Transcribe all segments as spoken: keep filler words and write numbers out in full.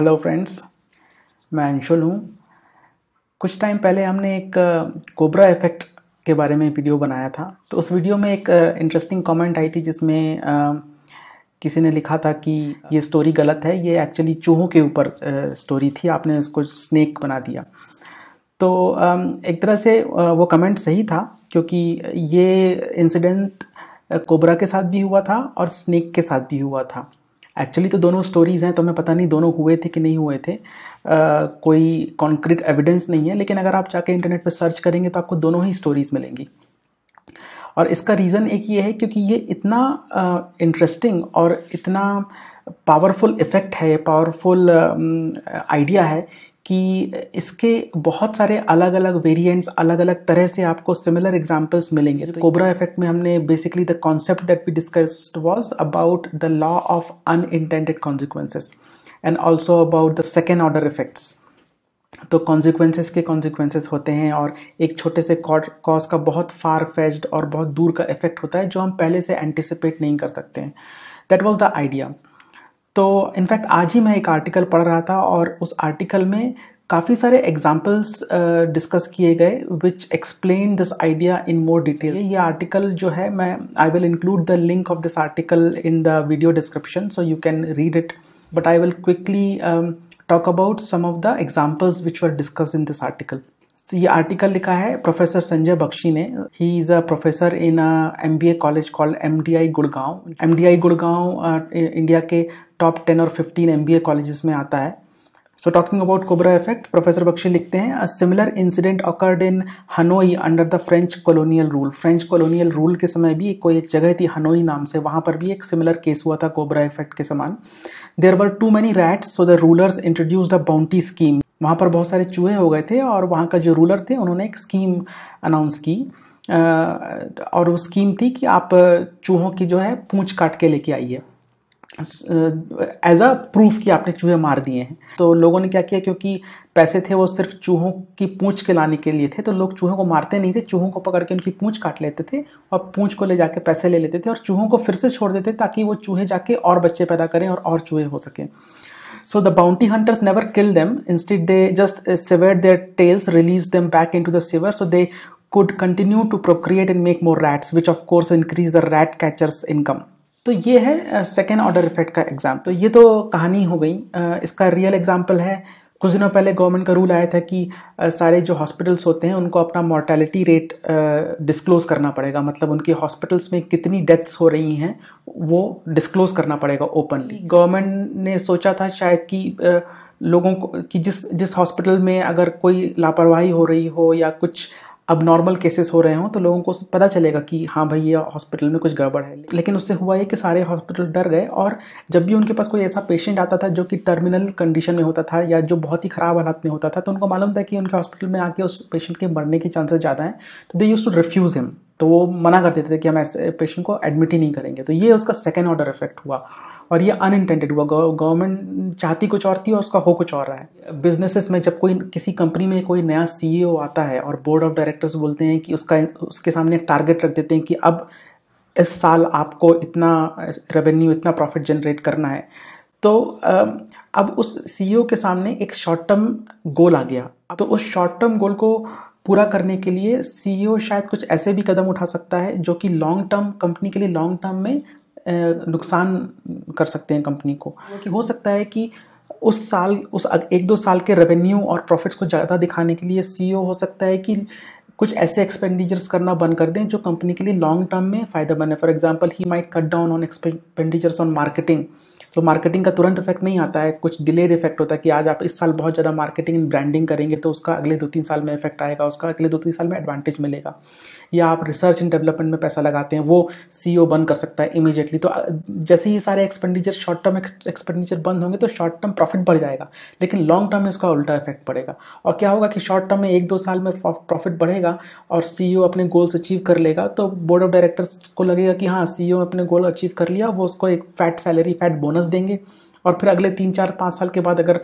Hello friends, मैं अंशुल हूँ। कुछ टाइम पहले हमने एक कोबरा इफेक्ट के बारे में वीडियो बनाया था, तो उस वीडियो में एक इंटरेस्टिंग कमेंट आई थी जिसमें किसी ने लिखा था कि ये स्टोरी गलत है, ये एक्चुअली चूहों के ऊपर स्टोरी थी, आपने इसको स्नेक बना दिया। तो एक तरह से वो कमेंट सही था क्योंकि ये इंसिडेंट कोबरा के साथ भी हुआ था और स्नेक के साथ भी हुआ था। एक्चुअली तो दोनों स्टोरीज़ हैं, तो हमें पता नहीं दोनों हुए थे कि नहीं हुए थे, आ, कोई कॉन्क्रीट एविडेंस नहीं है, लेकिन अगर आप जाके इंटरनेट पर सर्च करेंगे तो आपको दोनों ही स्टोरीज़ मिलेंगी। और इसका रीज़न एक ये है क्योंकि ये इतना इंटरेस्टिंग और इतना पावरफुल इफेक्ट है, पावरफुल आइडिया है कि इसके बहुत सारे अलग अलग वेरिएंट्स, अलग अलग तरह से आपको सिमिलर एग्जांपल्स मिलेंगे। कोबरा इफेक्ट में हमने basically the concept that we discussed was about the law of unintended consequences and also about the second order effects. तो कॉन्सिक्वेंसेस के कॉन्सिक्वेंसेस होते हैं और एक छोटे से कॉज का बहुत फार फेज्ड और बहुत दूर का इफेक्ट होता है जो हम पहले से एंटिसिपेट नहीं कर सकते हैं। That was the idea. तो इनफैक्ट आज ही मैं एक आर्टिकल पढ़ रहा था और उस आर्टिकल में काफ़ी सारे एग्जाम्पल्स डिस्कस किए गए which explain this idea in more detail. ये आर्टिकल जो है, मैं I will include the link of this article in the video description so you can read it, but I will quickly talk about some of the examples which were discuss in this article. ये article लिखा है professor Sanjay Bakshi ने। He is a professor in M B A college called M D I Gurgaon. M D I Gurgaon India के top ten और fifteen M B A colleges में आता है। So talking about cobra effect, professor Bakshi लिखते हैं a similar incident occurred in Hanoi under the French colonial rule. French colonial rule के समय भी कोई एक जगह थी हनोई नाम से, वहाँ पर भी एक सिमिलर केस हुआ था कोबरा इफेक्ट के समान। There were too many rats so the rulers introduced a bounty scheme. वहाँ पर बहुत सारे चूहे हो गए थे और वहाँ का जो रूलर थे उन्होंने एक स्कीम अनाउंस की और वो स्कीम थी कि आप चूहों की जो है पूँछ काट के लेके आइए एज अ प्रूफ कि आपने चूहे मार दिए हैं। तो लोगों ने क्या किया, क्योंकि पैसे थे वो सिर्फ चूहों की पूँछ के लाने के लिए थे, तो लोग चूहों को मारते नहीं थे, चूहों को पकड़ के उनकी पूँछ काट लेते थे और पूँछ को ले जाके पैसे ले लेते थे और चूहों को फिर से छोड़ देते ताकि वो चूहे जाके और बच्चे पैदा करें और, और चूहे हो सकें। So the bounty hunters never killed them. Instead, they just uh, severed their tails, released them back into the sewer, so they could continue to procreate and make more rats, which of course increased the rat catchers' income. तो ये है second order effect का example. तो ये तो कहानी हो गई। uh, इसका रियल एग्जाम्पल है, कुछ दिनों पहले गवर्नमेंट का रूल आया था कि uh, सारे जो हॉस्पिटल्स होते हैं उनको अपना मॉर्टेलिटी रेट डिस्क्लोज़ करना पड़ेगा, मतलब उनके हॉस्पिटल्स में कितनी डेथ्स हो रही हैं वो डिस्क्लोज़ करना पड़ेगा ओपनली। गवर्नमेंट ने सोचा था शायद कि uh, लोगों को कि जिस जिस हॉस्पिटल में अगर कोई लापरवाही हो रही हो या कुछ अब नॉर्मल केसेस हो रहे हों तो लोगों को पता चलेगा कि हाँ भाई ये हॉस्पिटल में कुछ गड़बड़ है। लेकिन उससे हुआ ये कि सारे हॉस्पिटल डर गए और जब भी उनके पास कोई ऐसा पेशेंट आता था जो कि टर्मिनल कंडीशन में होता था या जो बहुत ही ख़राब हालात में होता था, तो उनको मालूम था कि उनके हॉस्पिटल में आके उस पेशेंट के मरने के चांसेस ज़्यादा हैं, तो they use to refuse him. तो वो मना कर देते थे कि हम ऐसे पेशेंट को एडमिट ही नहीं करेंगे। तो ये उसका सेकेंड ऑर्डर इफेक्ट हुआ और ये अनइंटेंडेड हुआ। गवर्नमेंट चाहती कुछ और थी और उसका हो कुछ और रहा है। बिजनेसेस में जब कोई किसी कंपनी में कोई नया सीईओ आता है और बोर्ड ऑफ डायरेक्टर्स बोलते हैं कि उसका उसके सामने टारगेट रख देते हैं कि अब इस साल आपको इतना रेवेन्यू, इतना प्रॉफिट जनरेट करना है, तो अब उस सीईओ के सामने एक शॉर्ट टर्म गोल आ गया। तो उस शॉर्ट टर्म गोल को पूरा करने के लिए सीईओ शायद कुछ ऐसे भी कदम उठा सकता है जो कि लॉन्ग टर्म कंपनी के लिए लॉन्ग टर्म में नुकसान कर सकते हैं कंपनी को। कि हो सकता है कि उस साल, उस एक दो साल के रेवेन्यू और प्रॉफिट्स को ज़्यादा दिखाने के लिए सीईओ हो सकता है कि कुछ ऐसे एक्सपेंडिचर्स करना बंद कर दें जो कंपनी के लिए लॉन्ग टर्म में फ़ायदेमंद है। For example, he might cut down on expenditures on marketing. तो मार्केटिंग का तुरंत इफेक्ट नहीं आता है, कुछ डिलेड इफेक्ट होता है कि आज आप इस साल बहुत ज़्यादा मार्केटिंग एंड ब्रांडिंग करेंगे तो उसका अगले दो तीन साल में इफेक्ट आएगा, उसका अगले दो तीन साल में एडवांटेज मिलेगा। या आप रिसर्च एंड डेवलपमेंट में पैसा लगाते हैं, वो सीईओ बंद कर सकता है इमीडिएटली। तो जैसे ही सारे एक्सपेंडिचर, शॉर्ट टर्म एक्सपेंडिचर बंद होंगे तो शॉर्ट टर्म प्रॉफिट बढ़ जाएगा, लेकिन लॉन्ग टर्म में इसका उल्टा इफेक्ट पड़ेगा। और क्या होगा कि शॉर्ट टर्म में एक दो साल में प्रॉफिट बढ़ेगा और सीईओ अपने गोल्स अचीव कर लेगा, तो बोर्ड ऑफ डायरेक्टर्स को लगेगा कि हाँ सीईओ ने अपने गोल अचीव कर लिया, वो उसको एक फैट सैलरी, फैट बोनस देंगे। और फिर अगले तीन चार पाँच साल के बाद अगर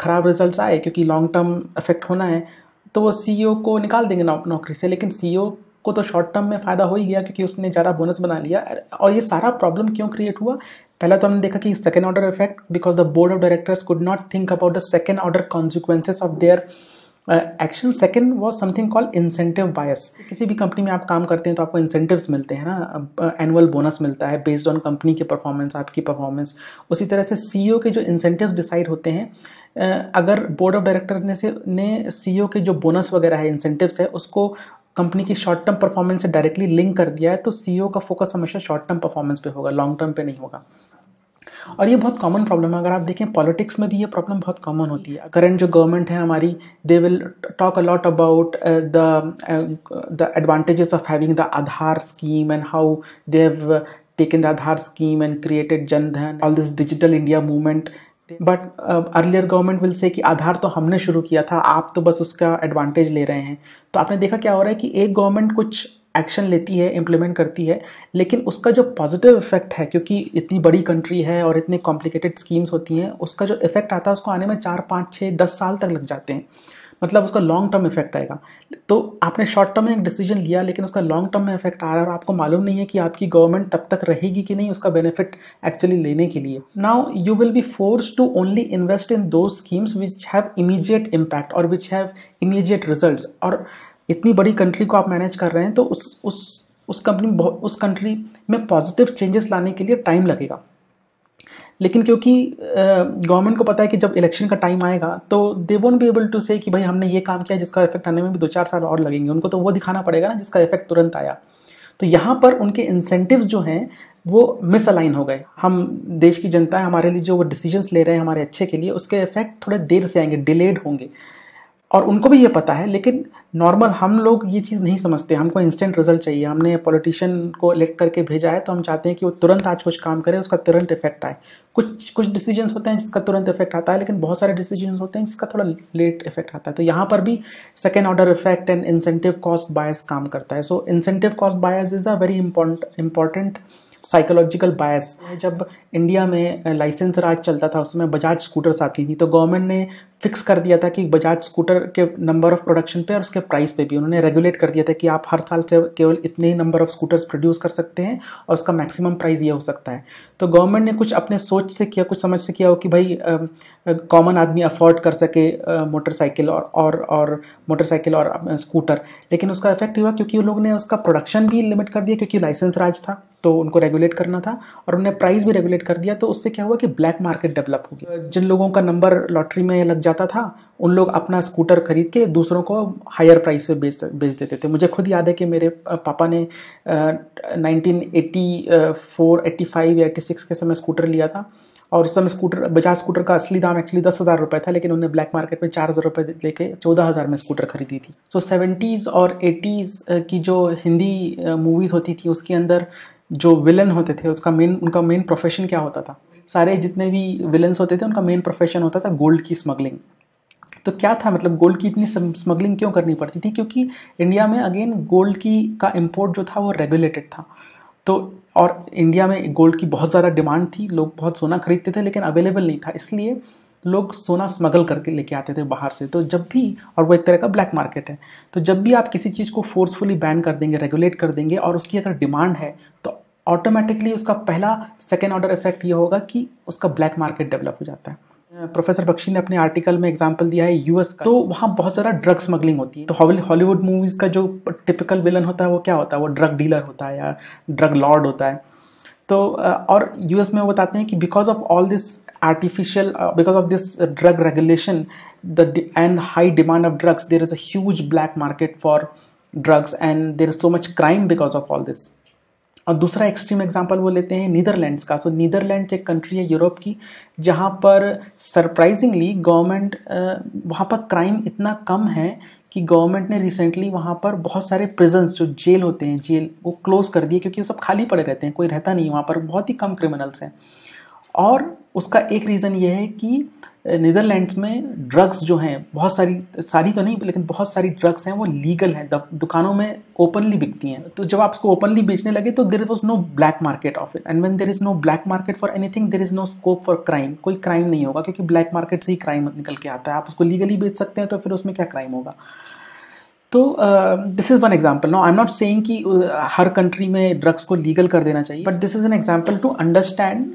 ख़राब रिजल्ट आए, क्योंकि लॉन्ग टर्म इफेक्ट होना है, तो वो सीईओ को निकाल देंगे नौकरी से। लेकिन सीईओ को तो शॉर्ट टर्म में फ़ायदा हो ही गया क्योंकि उसने ज़्यादा बोनस बना लिया। और ये सारा प्रॉब्लम क्यों क्रिएट हुआ, पहला तो हमने देखा कि second order effect, because the board of directors could not think about the second order consequences of their action. Second was something called incentive bias. किसी भी कंपनी में आप काम करते हैं तो आपको इंसेंटिव्स मिलते हैं ना, एनुअल बोनस मिलता है बेस्ड ऑन कंपनी की परफॉर्मेंस, आपकी परफॉर्मेंस। उसी तरह से सीईओ के जो इंसेंटिव्स डिसाइड होते हैं, अगर बोर्ड ऑफ डायरेक्टर ने से ने सीईओ के जो बोनस वगैरह है, इंसेंटिव्स है, उसको कंपनी की शॉर्ट टर्म परफॉर्मेंस से डायरेक्टली लिंक कर दिया है, तो सीईओ का फोकस हमेशा शॉर्ट टर्म परफॉर्मेंस पे होगा, लॉन्ग टर्म पे नहीं होगा। और ये बहुत कॉमन प्रॉब्लम है। अगर आप देखें पॉलिटिक्स में भी ये प्रॉब्लम बहुत कॉमन होती है। करंट जो गवर्नमेंट है हमारी, they will talk a lot about the the advantages of having the Aadhaar scheme and how they have taken the Aadhaar scheme and created Jan Dhan, all this digital India movement. But earlier government will say कि आधार तो हमने शुरू किया था, आप तो बस उसका एडवांटेज ले रहे हैं। तो आपने देखा क्या हो रहा है कि एक गवर्नमेंट कुछ एक्शन लेती है, इम्प्लीमेंट करती है, लेकिन उसका जो पॉजिटिव इफेक्ट है, क्योंकि इतनी बड़ी कंट्री है और इतनी कॉम्प्लिकेटेड स्कीम्स होती हैं, उसका जो इफेक्ट आता है उसको आने में चार पाँच छः दस साल तक लग जाते हैं, मतलब उसका लॉन्ग टर्म इफेक्ट आएगा। तो आपने शॉर्ट टर्म में एक डिसीजन लिया लेकिन उसका लॉन्ग टर्म में इफेक्ट आ रहा है और आपको मालूम नहीं है कि आपकी गवर्नमेंट तब तक रहेगी कि नहीं उसका बेनिफिट एक्चुअली लेने के लिए। Now you will be force to only invest in those schemes which have immediate impact और विच हैव इमीडिएट रिजल्ट। और इतनी बड़ी कंट्री को आप मैनेज कर रहे हैं तो उस उस उस कंपनी उस कंट्री में पॉजिटिव चेंजेस लाने के लिए टाइम लगेगा। लेकिन क्योंकि गवर्नमेंट uh, को पता है कि जब इलेक्शन का टाइम आएगा तो they won't be able to say कि भाई हमने ये काम किया जिसका इफेक्ट आने में भी दो चार साल और लगेंगे। उनको तो वो दिखाना पड़ेगा ना जिसका इफेक्ट तुरंत आया। तो यहाँ पर उनके इंसेंटिव्स जो हैं वो मिसअलाइन हो गए। हम देश की जनता है, हमारे लिए जो वो डिसीजंस ले रहे हैं हमारे अच्छे के लिए, उसके इफेक्ट थोड़े देर से आएंगे, डिलेड होंगे और उनको भी ये पता है। लेकिन नॉर्मल हम लोग ये चीज़ नहीं समझते, हमको इंस्टेंट रिजल्ट चाहिए। हमने पॉलिटिशियन को इलेक्ट करके भेजा है तो हम चाहते हैं कि वो तुरंत आज कुछ काम करे, उसका तुरंत इफेक्ट आए। कुछ कुछ डिसीजंस होते हैं जिसका तुरंत इफेक्ट आता है, लेकिन बहुत सारे डिसीजंस होते हैं जिसका थोड़ा लेट इफेक्ट आता है। तो यहाँ पर भी second order effect and incentive cost bias काम करता है। So incentive cost bias is a very important psychological bias. जब इंडिया में लाइसेंस राज चलता था उस समय बजाज स्कूटर्स आती थी, तो गवर्नमेंट ने फिक्स कर दिया था कि बजाज स्कूटर के नंबर ऑफ प्रोडक्शन पे और उसके प्राइस पे भी उन्होंने रेगुलेट कर दिया था कि आप हर साल से केवल इतने ही नंबर ऑफ स्कूटर्स प्रोड्यूस कर सकते हैं और उसका मैक्सिमम प्राइस ये हो सकता है। तो गवर्नमेंट ने कुछ अपने सोच से किया, कुछ समझ से किया हो कि भाई कॉमन आदमी अफोर्ड कर सके मोटरसाइकिल और और और मोटरसाइकिल और स्कूटर। लेकिन उसका इफेक्ट हुआ क्योंकि उन लोगों ने उसका प्रोडक्शन भी लिमिट कर दिया क्योंकि लाइसेंस राज था तो उनको रेगुलेट करना था, और उन्होंने प्राइस भी रेगुलेट कर दिया। तो उससे क्या हुआ कि ब्लैक मार्केट डेवलप हो गया। जिन लोगों का नंबर लॉटरी में लग जाता था उन लोग अपना स्कूटर खरीद के दूसरों को हायर प्राइस पे बेच बेच देते थे। मुझे खुद याद है कि मेरे पापा ने nineteen eighty four eighty five या एटी सिक्स के समय स्कूटर लिया था, और उस समय स्कूटर बजाज स्कूटर का असली दाम एक्चुअली दस हज़ार रुपये था, लेकिन उन्होंने ब्लैक मार्केट में चार हज़ार रुपये लेके चौदह हज़ार में स्कूटर खरीदी थी। सो सेवेंटीज़ और एटीज़ की जो हिंदी मूवीज़ होती थी उसके अंदर जो विलन होते थे उसका मेन उनका मेन प्रोफेशन क्या होता था, सारे जितने भी विलन्स होते थे उनका मेन प्रोफेशन होता था गोल्ड की स्मगलिंग। तो क्या था, मतलब गोल्ड की इतनी स्मगलिंग क्यों करनी पड़ती थी, क्योंकि इंडिया में अगेन गोल्ड की का इम्पोर्ट जो था वो रेगुलेटेड था। तो और इंडिया में गोल्ड की बहुत ज़्यादा डिमांड थी, लोग बहुत सोना खरीदते थे लेकिन अवेलेबल नहीं था, इसलिए लोग सोना स्मगल करके लेके आते थे बाहर से। तो जब भी, और वो एक तरह का ब्लैक मार्केट है, तो जब भी आप किसी चीज़ को फोर्सफुली बैन कर देंगे, रेगुलेट कर देंगे और उसकी अगर डिमांड है तो ऑटोमेटिकली उसका पहला सेकेंड ऑर्डर इफेक्ट ये होगा कि उसका ब्लैक मार्केट डेवलप हो जाता है। प्रोफेसर बख्शी ने अपने आर्टिकल में एग्जांपल दिया है यूएस का, तो वहाँ बहुत ज़्यादा ड्रग स्मगलिंग होती है। तो हॉलीवुड मूवीज़ का जो टिपिकल विलन होता है वो क्या होता है, वो ड्रग डीलर होता है या ड्रग लॉर्ड होता है। तो और यूएस में वो बताते हैं कि because of all this artificial uh, because of this uh, drug regulation the and high demand of drugs, there is a huge black market for drugs and there is so much crime because of all this। और दूसरा extreme example वो लेते हैं Netherlands का। सो Netherlands एक country है Europe की जहाँ पर सरप्राइजिंगली गवर्नमेंट, वहाँ पर क्राइम इतना कम है कि गवर्नमेंट ने रिसेंटली वहाँ पर बहुत सारे प्रिजन्स जो जेल होते हैं, जेल वो क्लोज कर दिए क्योंकि वो सब खाली पड़े रहते हैं, कोई रहता नहीं वहाँ पर, बहुत ही कम क्रिमिनल्स हैं। और उसका एक रीज़न ये है कि नीदरलैंड्स में ड्रग्स जो हैं बहुत सारी सारी तो नहीं लेकिन बहुत सारी ड्रग्स हैं वो लीगल हैं, दुकानों में ओपनली बिकती हैं। तो जब आप उसको ओपनली बेचने लगे तो there was no black market of it, and when there is no black market for anything there is no scope for crime. कोई क्राइम नहीं होगा क्योंकि ब्लैक मार्केट से ही क्राइम निकल के आता है। आप उसको लीगली बेच सकते हैं तो फिर उसमें क्या क्राइम होगा। तो this is one example. Now I am not saying कि हर कंट्री में ड्रग्स को लीगल कर देना चाहिए, but this is an example to understand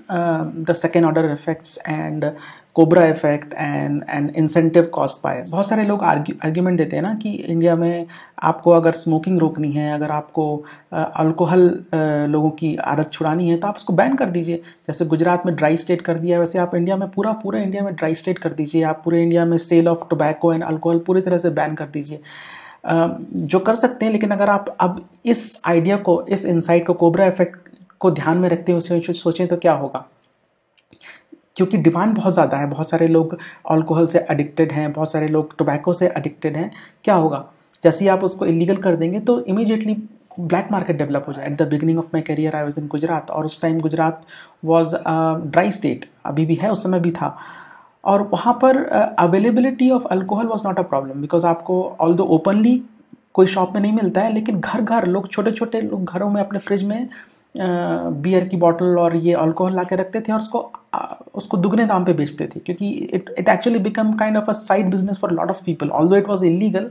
the second order effects and cobra effect and and incentive cost bias. बहुत सारे लोग आर्ग्यूमेंट देते हैं ना कि इंडिया में आपको अगर स्मोकिंग रोकनी है, अगर आपको अल्कोहल लोगों की आदत छुड़ानी है तो आप उसको बैन कर दीजिए. जैसे गुजरात में ड्राई स्टेट कर दिया है, वैसे आप इंडिया में पूरा पूरा इंडिया में ड्राई स्टेट कर दीजिए. आप पूरे इंडिया में sale of tobacco and alcohol पूरी तरह से बैन कर दीजिए. Uh, जो कर सकते हैं, लेकिन अगर आप अब इस आइडिया को, इस इंसाइट को, कोबरा इफेक्ट को ध्यान में रखते हुए सोचें तो क्या होगा, क्योंकि डिमांड बहुत ज़्यादा है. बहुत सारे लोग अल्कोहल से एडिक्टेड हैं, बहुत सारे लोग टोबैको से एडिक्टेड हैं. क्या होगा, जैसे ही आप उसको इलीगल कर देंगे तो इमीडिएटली ब्लैक मार्केट डेवलप हो जाए. At the beginning of my career I was in Gujarat, और उस time Gujarat was dry state, अभी भी है, उस समय भी था. और वहाँ पर availability of alcohol was not a problem, because आपको ऑल दो ओपनली कोई शॉप में नहीं मिलता है, लेकिन घर घर लोग, छोटे छोटे लोग घरों में अपने फ्रिज में बियर uh, की बॉटल और ये अल्कोहल ला के रखते थे और उसको uh, उसको दुगने दाम पे बेचते थे, क्योंकि it it actually become kind of a side business for lot of people. Although it was illegal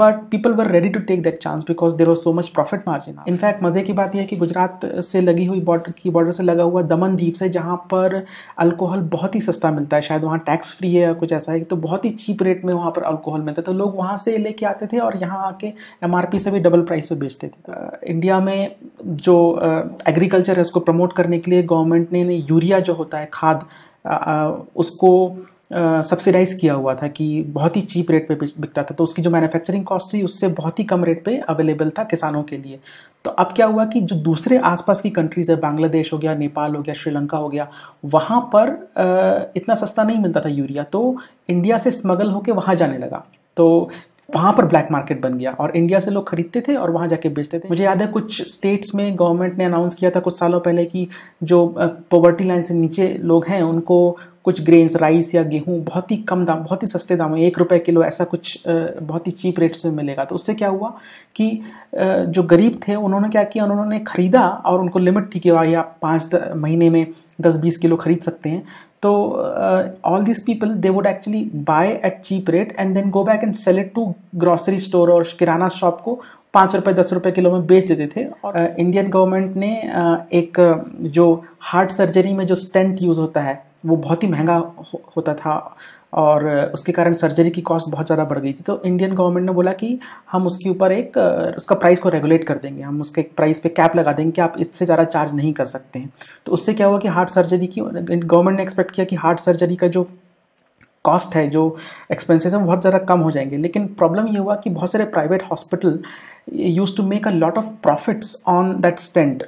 but people were ready to take that chance because there was so much profit margin. In fact मज़े की बात यह है कि गुजरात से लगी हुई border की बॉर्डर से लगा हुआ दमन द्वीप से, जहाँ पर अल्कोहल बहुत ही सस्ता मिलता है, शायद वहाँ टैक्स फ्री है या कुछ ऐसा है, तो बहुत ही चीप रेट में वहाँ पर अल्कोहल मिलता था. तो लोग वहाँ से लेके आते थे और यहाँ आके एम आर पी से भी डबल प्राइस पर बेचते थे. इंडिया में जो एग्रीकल्चर है उसको प्रमोट करने के लिए गवर्नमेंट ने, ने यूरिया जो होता है खाद, आ, उसको सब्सिडाइज़ किया हुआ था कि बहुत ही चीप रेट पे बिकता था, तो उसकी जो मैन्युफैक्चरिंग कॉस्ट थी उससे बहुत ही कम रेट पे अवेलेबल था किसानों के लिए. तो अब क्या हुआ कि जो दूसरे आसपास की कंट्रीज़ है, बांग्लादेश हो गया, नेपाल हो गया, श्रीलंका हो गया, वहाँ पर आ, इतना सस्ता नहीं मिलता था यूरिया, तो इंडिया से स्मगल होकर वहाँ जाने लगा, तो वहाँ पर ब्लैक मार्केट बन गया और इंडिया से लोग खरीदते थे और वहाँ जाके बेचते थे. मुझे याद है कुछ स्टेट्स में गवर्नमेंट ने अनाउंस किया था कुछ सालों पहले कि जो पॉवर्टी लाइन से नीचे लोग हैं उनको कुछ ग्रेन्स, राइस या गेहूँ बहुत ही कम दाम, बहुत ही सस्ते दाम में, एक रुपये किलो ऐसा कुछ, बहुत ही चीप रेट से मिलेगा. तो उससे क्या हुआ कि जो गरीब थे उन्होंने क्या किया, उन्होंने ख़रीदा और उनको लिमिट थी कि भाई आप पाँच महीने में दस बीस किलो खरीद सकते हैं. तो all this people they would actually buy at cheap rate and then go back and sell it to grocery store और किराना शॉप को पाँच रुपये दस रुपये किलो में बेच देते थे. और इंडियन गवर्नमेंट ने uh, एक uh, जो हार्ट सर्जरी में जो स्टेंट यूज़ होता है वो बहुत ही महंगा हो, होता था और uh, उसके कारण सर्जरी की कॉस्ट बहुत ज़्यादा बढ़ गई थी. तो इंडियन गवर्नमेंट ने बोला कि हम उसके ऊपर एक uh, उसका प्राइस को रेगुलेट कर देंगे, हम उसके प्राइस पे कैप लगा देंगे कि आप इससे ज़्यादा चार्ज नहीं कर सकते हैं. तो उससे क्या हुआ कि हार्ट सर्जरी की, गवर्नमेंट ने एक्सपेक्ट किया कि हार्ट सर्जरी का जो कॉस्ट है, जो एक्सपेंसेस हैं, बहुत ज़्यादा कम हो जाएंगे. लेकिन प्रॉब्लम ये हुआ कि बहुत सारे private hospital use to make a lot of profits on that stent,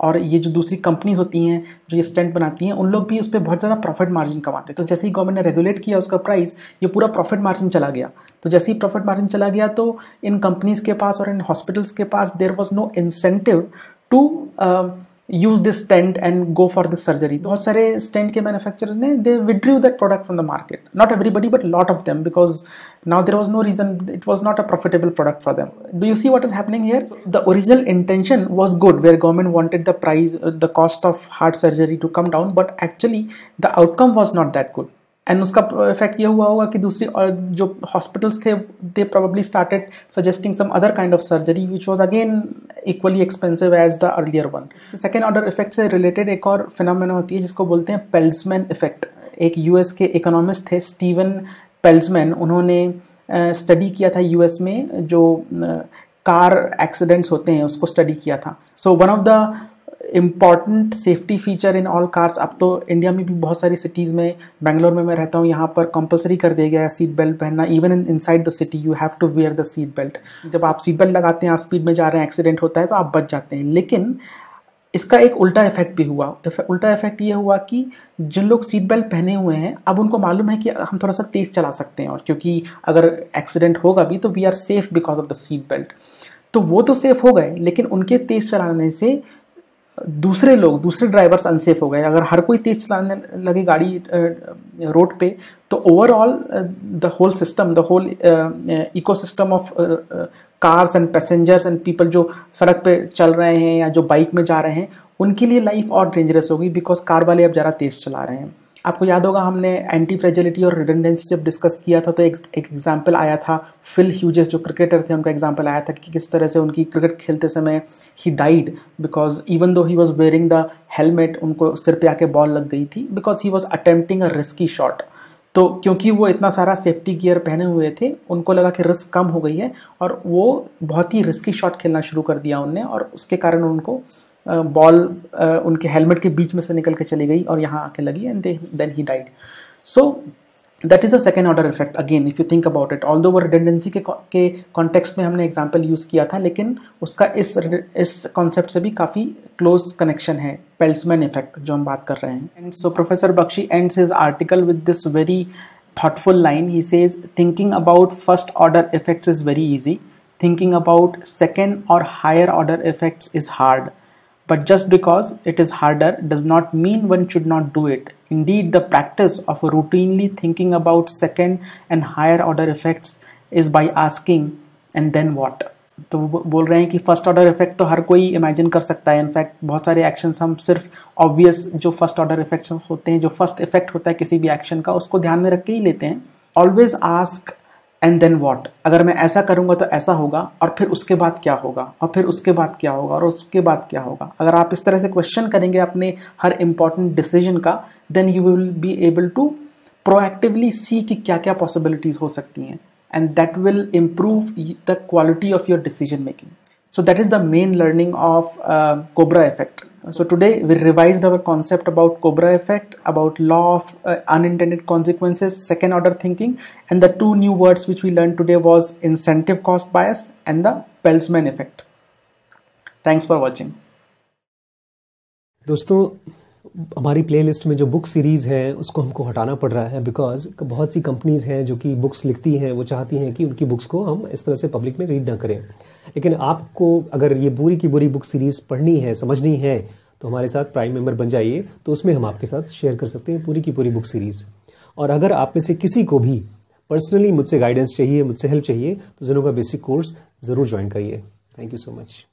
और ये जो दूसरी कंपनीज होती हैं जो ये स्टेंट बनाती हैं उन लोग भी उस पर बहुत ज़्यादा प्रॉफिट मार्जिन कमाते हैं. तो जैसे ही गवर्नमेंट ने रेगुलेट किया उसका प्राइस, ये पूरा प्रॉफिट मार्जिन चला गया. तो जैसे ही प्रॉफिट मार्जिन चला गया तो इन कंपनीज़ के पास और इन हॉस्पिटल्स के पास there was no incentive to use this stent and go for this surgery. बहुत सारे स्टेंट के मैन्युफैक्चरर ने they withdrew that product from the market, not everybody but lot of them, because now there was no reason, it was not a profitable product for them. Do you see what is happening here? The original intention was good where government wanted the price, the cost of heart surgery to come down, but actually the outcome was not that good. And उसका effect ये हुआ होगा कि दूसरी जो hospitals थे they probably started suggesting some other kind of surgery which was again equally expensive as the earlier one. Second order effect से related एक और फिनोमेना होती है जिसको बोलते हैं पेल्ट्समैन इफेक्ट. एक यूएस के इकोनॉमिस्ट थे स्टीवन पेल्ट्समैन, उन्होंने स्टडी किया था यूएस में जो कार एक्सीडेंट्स होते हैं उसको स्टडी किया था. So one of the important safety feature in all cars, अब तो इंडिया में भी बहुत सारी सिटीज़ में, बेंगलोर में मैं रहता हूँ, यहाँ पर कंपलसरी कर दिया गया है सीट बेल्ट पहनना. Even in inside the city you have to wear the seat belt. जब आप सीट बेल्ट लगाते हैं, आप स्पीड में जा रहे हैं, एक्सीडेंट होता है तो आप बच जाते हैं. लेकिन इसका एक उल्टा इफेक्ट भी हुआ. उल्टा इफेक्ट ये हुआ कि जिन लोग सीट बेल्ट पहने हुए हैं अब उनको मालूम है कि हम थोड़ा सा तेज़ चला सकते हैं, और क्योंकि अगर एक्सीडेंट होगा भी तो we are safe because of the seat belt. तो वो तो सेफ हो गए, लेकिन उनके तेज़ चलाने से दूसरे लोग, दूसरे ड्राइवर्स अनसेफ हो गए. अगर हर कोई तेज चलाने लगे गाड़ी रोड पे तो overall the whole system, the whole ecosystem of cars and passengers and people जो सड़क पे चल रहे हैं या जो बाइक में जा रहे हैं, उनके लिए लाइफ और डेंजरस होगी बिकॉज कार वाले अब ज़्यादा तेज़ चला रहे हैं. आपको याद होगा हमने एंटी फ्रेजिलिटी और रिडंडेंसी जब डिस्कस किया था तो एक एग्जाम्पल आया था, फिल ह्यूजेस जो क्रिकेटर थे उनका एग्जाम्पल आया था कि किस तरह से उनकी क्रिकेट खेलते समय he died because even though he was wearing the helmet, उनको सिर पे आके बॉल लग गई थी because he was attempting a risky shot. तो क्योंकि वो इतना सारा सेफ्टी गियर पहने हुए थे उनको लगा कि रिस्क कम हो गई है और वो बहुत ही रिस्की शॉट खेलना शुरू कर दिया उनने और उसके कारण उनको बॉल उनके हेलमेट के बीच में से निकल के चली गई और यहाँ आके लगी and then he died. So that is a second order effect again if you think about it. Although वो रिडंडेंसी के कॉन्टेक्स्ट में हमने एग्जाम्पल यूज़ किया था लेकिन उसका इस इस कॉन्सेप्ट से भी काफ़ी क्लोज कनेक्शन है, पेल्ट्समैन इफेक्ट जो हम बात कर रहे हैं। And so professor Bakshi ends his article with this very thoughtful line, he says thinking about first order effects is very easy, thinking about second और higher order effects is hard, but just because it is harder does not mean one should not do it. Indeed, the practice of routinely thinking about second and higher order effects is by asking and then what. तो बोल रहे हैं कि first order effect तो हर कोई imagine कर सकता है, इनफैक्ट बहुत सारे एक्शंस हम सिर्फ ऑब्वियस जो फर्स्ट ऑर्डर इफेक्ट्स होते हैं, जो फर्स्ट इफेक्ट होता है किसी भी एक्शन का, उसको ध्यान में रख के ही लेते हैं। Always ask and then what, अगर मैं ऐसा करूँगा तो ऐसा होगा और फिर उसके बाद क्या होगा और फिर उसके बाद क्या होगा और उसके बाद क्या होगा। अगर आप इस तरह से क्वेश्चन करेंगे अपने हर इम्पॉर्टेंट डिसीजन का then you will be able to proactively see कि क्या क्या पॉसिबिलिटीज़ हो सकती हैं and that will improve the quality of your decision making. So that is the main learning of cobra effect. So today we revised our concept about Cobra effect, about law of uh, unintended consequences, second order thinking, and the two new words which we learned today was incentive cost bias and the Peltzman effect. Thanks for watching. दोस्तों हमारी playlist में जो book series है उसको हमको हटाना पड़ रहा है बिकॉज बहुत सी कंपनीज़ हैं जो कि बुक्स लिखती हैं, वो चाहती हैं कि उनकी बुक्स को हम इस तरह से पब्लिक में रीड ना करें। लेकिन आपको अगर ये पूरी की पूरी बुक सीरीज़ पढ़नी है, समझनी है तो हमारे साथ प्राइम मेंबर बन जाइए, तो उसमें हम आपके साथ शेयर कर सकते हैं पूरी की पूरी बुक सीरीज़। और अगर आप में से किसी को भी पर्सनली मुझसे गाइडेंस चाहिए, मुझसे हेल्प चाहिए, तो जनों का बेसिक कोर्स ज़रूर ज्वाइन करिए। Thank you so much.